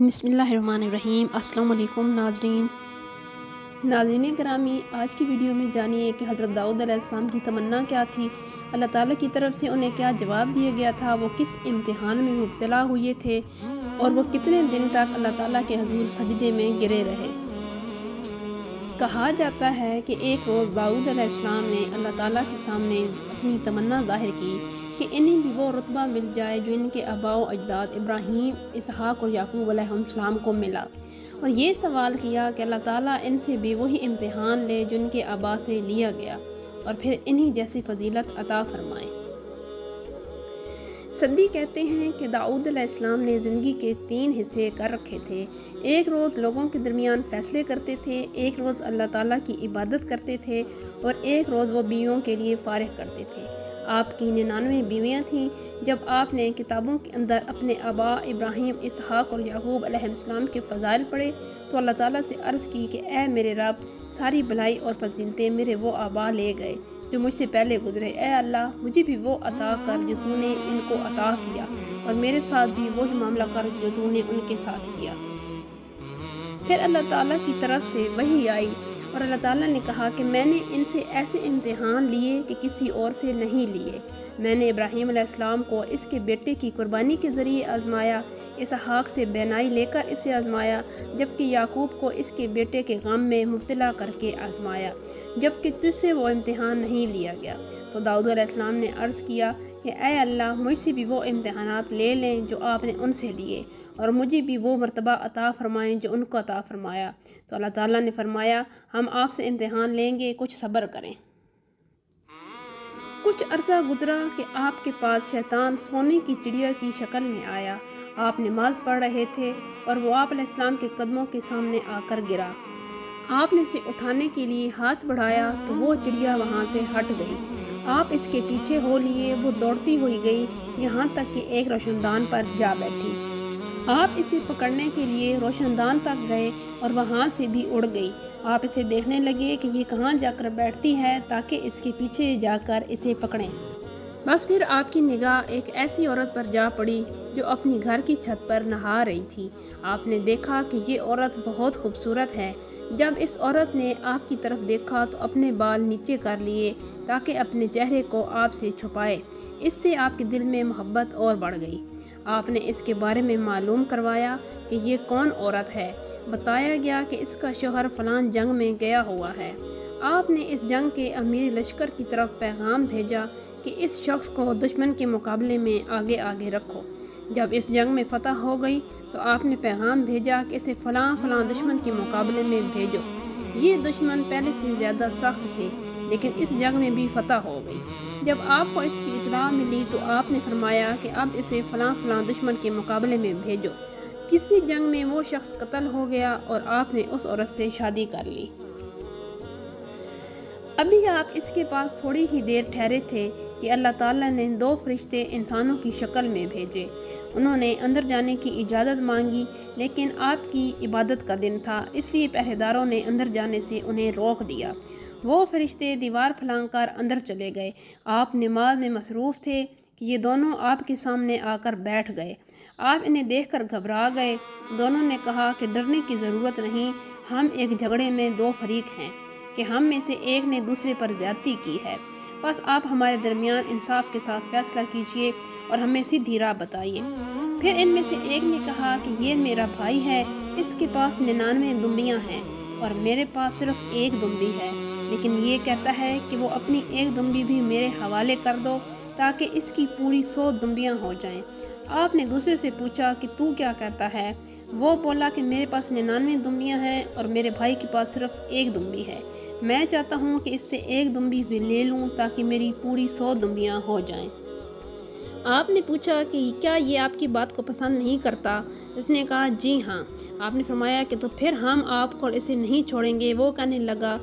बिस्मिल्लाहिर्रहमानिर्रहीम। अस्सलाम वालेकुम नाज़रीन करामी, आज की वीडियो में जानिए कि हज़रत दाऊद अलैहिस्सलाम की तमन्ना क्या थी, अल्लाह ताला की तरफ से उन्हें क्या जवाब दिया गया था, वो किस इम्तिहान में मुब्तला हुए थे और वो कितने दिन तक अल्लाह ताला के हुजूर सजदे में गिरे रहे। कहा जाता है कि एक रोज़ दाऊद अलैहिस्सलाम ने अल्लाह ताला के सामने अपनी तमन्ना ज़ाहिर की कि इन्हें भी वो रुतबा मिल जाए जो इनके आबाओ अजदाद इब्राहीम, इसहाक़ और याकूब अलैहिस्सलाम को मिला, और ये सवाल किया कि अल्लाह ताला इनसे भी वही इम्तिहान ले जो इनके आबा से लिया गया और फिर इन्हीं जैसी फजीलत अता फरमाए। सदी कहते हैं कि दाऊद अलैहिस्सलाम ने ज़िंदगी के 3 हिस्से कर रखे थे। एक रोज़ लोगों के दरमियान फ़ैसले करते थे, एक रोज़ अल्लाह ताला की इबादत करते थे और एक रोज़ वो बीवियों के लिए फ़ारिग करते थे। आपकी 99 बीवियाँ थीं। जब आपने किताबों के अंदर अपने आबा इब्राहीम, इसहाक़ और याकूब अलैहिस्सलाम के फ़ज़ाइल पढ़े तो अल्लाह ताला से अर्ज़ की कि ऐ मेरे रब, सारी भलाई और फजीलतें मेरे वो आबा ले गए जो मुझसे पहले गुजरे। ऐ अल्लाह, मुझे भी वो अता कर जो तूने इनको अता किया और मेरे साथ भी वही मामला कर जो तूने उनके साथ किया। फिर अल्लाह ताला की तरफ से वही आई और अल्लाह ताला ने कहा कि मैंने इनसे ऐसे इम्तिहान लिए कि किसी और से नहीं लिए। मैंने इब्राहीम अलैहिस्सलाम को इसके बेटे की कुर्बानी के ज़रिए आजमाया, इसहाक़ से बेनाई लेकर इसे आजमाया, जबकि याकूब को इसके बेटे के गम में मुब्तला करके आजमाया, जबकि तुझसे वो इम्तिहान नहीं लिया गया। तो दाऊद अलैहिस्सलाम ने अर्ज़ किया कि ऐ अल्लाह, मुझसे भी वो इम्तिहानात ले लें जो आपने उनसे लिए और मुझे भी वो मर्तबा अता फ़रमाएँ जो उनको अता फ़रमाया। तो अल्लाह ताला ने फरमाया, हम आपसे इम्तिहान लेंगे, कुछ सब्र करें। कुछ अरसा गुजरा कि आपके पास शैतान सोने की चिड़िया की शक्ल में आया। आप नमाज पढ़ रहे थे और वो आप अलैहिस्सलाम के कदमों के सामने आकर गिरा। आपने इसे उठाने के लिए हाथ बढ़ाया तो वो चिड़िया वहाँ से हट गई। आप इसके पीछे हो लिए, वो दौड़ती हुई गई यहाँ तक कि एक रोशनदान पर जा बैठी। आप इसे पकड़ने के लिए रोशनदान तक गए और वहाँ से भी उड़ गई। आप इसे देखने लगे कि ये कहाँ जाकर बैठती है ताकि इसके पीछे जाकर इसे पकड़ें। बस फिर आपकी निगाह एक ऐसी औरत पर जा पड़ी जो अपनी घर की छत पर नहा रही थी। आपने देखा कि ये औरत बहुत खूबसूरत है। जब इस औरत ने आपकी तरफ देखा तो अपने बाल नीचे कर लिए ताकि अपने चेहरे को आपसे छुपाए। इससे आपके दिल में मोहब्बत और बढ़ गई। आपने इसके बारे में मालूम करवाया कि ये कौन औरत है। बताया गया कि इसका शोहर फलां जंग में गया हुआ है। आपने इस जंग के अमीर लश्कर की तरफ पैगाम भेजा कि इस शख्स को दुश्मन के मुकाबले में आगे आगे रखो। जब इस जंग में फतह हो गई तो आपने पैगाम भेजा कि इसे फलां फलां दुश्मन के मुकाबले में भेजो। ये दुश्मन पहले से ज़्यादा सख्त थे, लेकिन इस जंग में भी फतह हो गई। जब आपको इसकी इतला मिली तो आपने फरमाया कि अब इसे फलां फलां दुश्मन के मुकाबले में भेजो। किसी जंग में वो शख्स कत्ल हो गया और आपने उस औरत से शादी कर ली। अभी आप इसके पास थोड़ी ही देर ठहरे थे कि अल्लाह ताला ने 2 फरिश्ते इंसानों की शक्ल में भेजे। उन्होंने अंदर जाने की इजाज़त मांगी, लेकिन आपकी इबादत का दिन था, इसलिए पहरेदारों ने अंदर जाने से उन्हें रोक दिया। वो फरिश्ते दीवार फलांग कर अंदर चले गए। आप नमाज में मसरूफ़ थे कि ये दोनों आपके सामने आकर बैठ गए। आप इन्हें देखकर घबरा गए। दोनों ने कहा कि डरने की ज़रूरत नहीं, हम एक झगड़े में 2 फरीक हैं कि हम में से एक ने दूसरे पर ज़्यादती की है। बस आप हमारे दरमियान इंसाफ के साथ फ़ैसला कीजिए और हमें सीधी राह बताइए। फिर इनमें से एक ने कहा कि ये मेरा भाई है, इसके पास 99 दुम्बियाँ हैं और मेरे पास सिर्फ एक दुम्बी है, लेकिन ये कहता है कि वो अपनी एक दुम्बी भी मेरे हवाले कर दो ताकि इसकी पूरी 100 दुम्बियाँ हो जाएं। आपने दूसरे से पूछा कि तू क्या कहता है। वो बोला कि मेरे पास 99 दुम्बियाँ हैं और मेरे भाई के पास सिर्फ एक दुम्बी है। मैं चाहता हूँ कि इससे एक दुम्बी भी ले लूँ ताकि मेरी पूरी 100 दुम्बियाँ हो जाएं। आपने पूछा कि क्या ये आपकी बात को पसंद नहीं करता। इसने कहा जी हाँ। आपने फरमाया कि तो फिर हम आपको इसे नहीं छोड़ेंगे। वो कहने लगा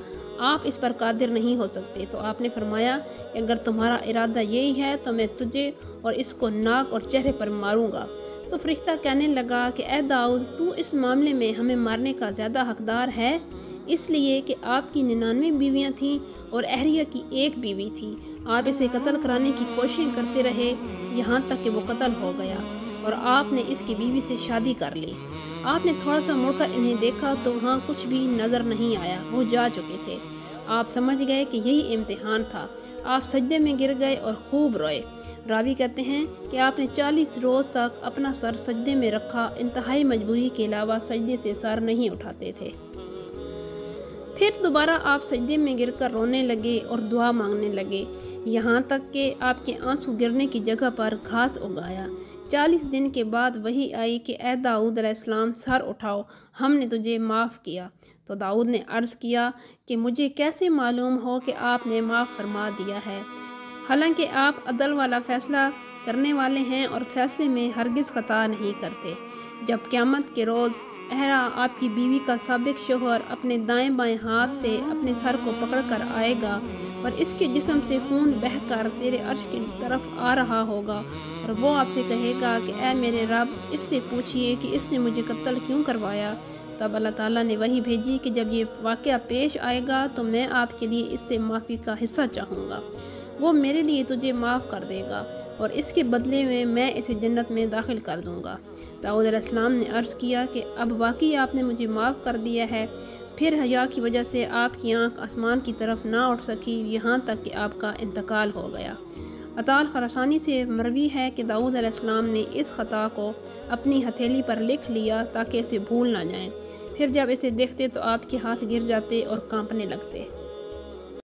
आप इस पर कादिर नहीं हो सकते। तो आपने फरमाया कि अगर तुम्हारा इरादा यही है तो मैं तुझे और इसको नाक और चेहरे पर मारूंगा। तो फरिश्ता कहने लगा कि ऐ दाऊद, तू इस मामले में हमें मारने का ज़्यादा हकदार है, इसलिए कि आपकी 99 बीवियाँ थीं और अहरिया की एक बीवी थी। आप इसे कत्ल कराने की कोशिश करते रहे यहाँ तक कि वो कत्ल हो गया। और आपने इसकी बीवी से शादी कर ली। आपने थोड़ा सा मुड़कर इन्हें देखा तो वहाँ कुछ भी नज़र नहीं आया, वो जा चुके थे। आप समझ गए कि यही इम्तिहान था। आप सजदे में गिर गए और खूब रोए। रावी कहते हैं कि आपने 40 रोज़ तक अपना सर सजदे में रखा, इंतहाई मजबूरी के अलावा सजदे से सर नहीं उठाते थे। फिर दोबारा आप सजदे में गिरकर रोने लगे और दुआ मांगने लगे, यहाँ तक कि आपके आंसू गिरने की जगह पर घास उगाया। 40 दिन के बाद वही आई कि ए दाऊद अलैहिस्सलाम सर उठाओ, हमने तुझे माफ़ किया। तो दाऊद ने अर्ज़ किया कि मुझे कैसे मालूम हो कि आपने माफ़ फरमा दिया है, हालांकि आप अदल वाला फ़ैसला करने वाले हैं और फैसले में हरगिज़ ख़ता नहीं करते। जब क़यामत के रोज़ अहरा आपकी बीवी का साबिक शोहर अपने दाएं बाएं हाथ से अपने सर को पकड़ कर आएगा और इसके जिस्म से खून बह कर तेरे अर्श की तरफ आ रहा होगा और वो आपसे कहेगा कि ऐ मेरे रब, इससे पूछिए कि इसने मुझे कत्ल क्यों करवाया। तब अल्लाह ताला ने वही भेजी कि जब ये वाक़या पेश आएगा तो मैं आपके लिए इससे माफ़ी का हिस्सा चाहूँगा, वो मेरे लिए तुझे माफ़ कर देगा और इसके बदले में मैं इसे जन्नत में दाखिल कर दूँगा। दाऊद अलैहिस्सलाम ने अर्ज़ किया कि अब वाकई आपने मुझे माफ़ कर दिया है। फिर हया की वजह से आपकी आंख आसमान की तरफ ना उठ सकी, यहाँ तक कि आपका इंतकाल हो गया। अताल खरासानी से मरवी है कि दाऊद अलैहिस्सलाम ने इस ख़ता को अपनी हथेली पर लिख लिया ताकि इसे भूल ना जाएं। फिर जब इसे देखते तो आपके हाथ गिर जाते और कांपने लगते।